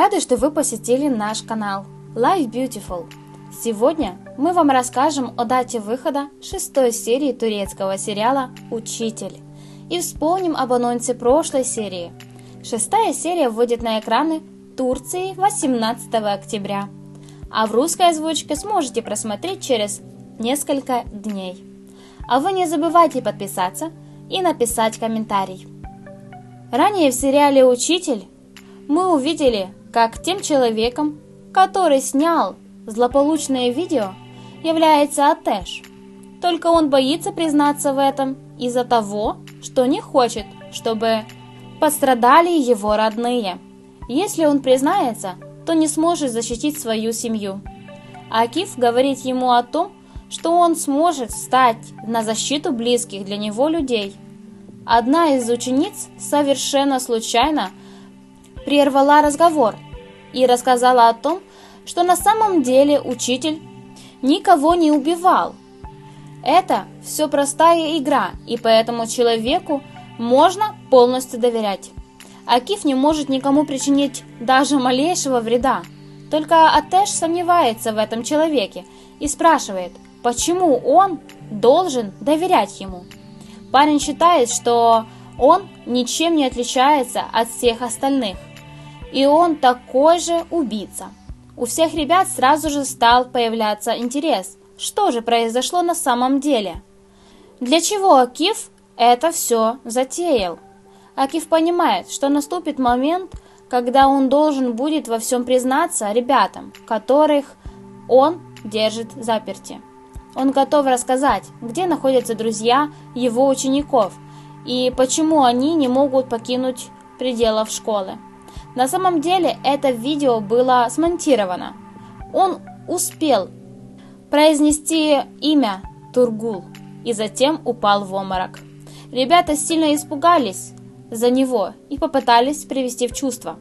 Рада, что вы посетили наш канал Life Beautiful. Сегодня мы вам расскажем о дате выхода 6 серии турецкого сериала «Учитель» и вспомним об анонсе прошлой серии. 6 серия выйдет на экраны Турции 18 октября, а в русской озвучке сможете просмотреть через несколько дней. А вы не забывайте подписаться и написать комментарий. Ранее в сериале «Учитель» мы увидели, как тем человеком, который снял злополучное видео, является Атеш. Только он боится признаться в этом из-за того, что не хочет, чтобы пострадали его родные. Если он признается, то не сможет защитить свою семью. Акиф говорит ему о том, что он сможет встать на защиту близких для него людей. Одна из учениц совершенно случайно прервала разговор и рассказала о том, что на самом деле учитель никого не убивал. Это все простая игра, и поэтому человеку можно полностью доверять. Акиф не может никому причинить даже малейшего вреда. Только Атеш сомневается в этом человеке и спрашивает, почему он должен доверять ему. Парень считает, что он ничем не отличается от всех остальных, и он такой же убийца. У всех ребят сразу же стал появляться интерес, что же произошло на самом деле. Для чего Акиф это все затеял? Акиф понимает, что наступит момент, когда он должен будет во всем признаться ребятам, которых он держит заперти. Он готов рассказать, где находятся друзья его учеников и почему они не могут покинуть пределов школы. На самом деле это видео было смонтировано. Он успел произнести имя Тургул и затем упал в обморок. Ребята сильно испугались за него и попытались привести в чувство.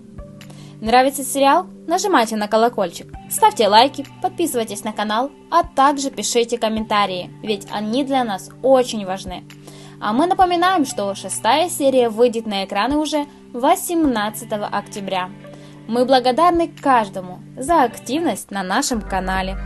Нравится сериал? Нажимайте на колокольчик, ставьте лайки, подписывайтесь на канал, а также пишите комментарии, ведь они для нас очень важны. А мы напоминаем, что 6 серия выйдет на экраны уже 18 октября. Мы благодарны каждому за активность на нашем канале.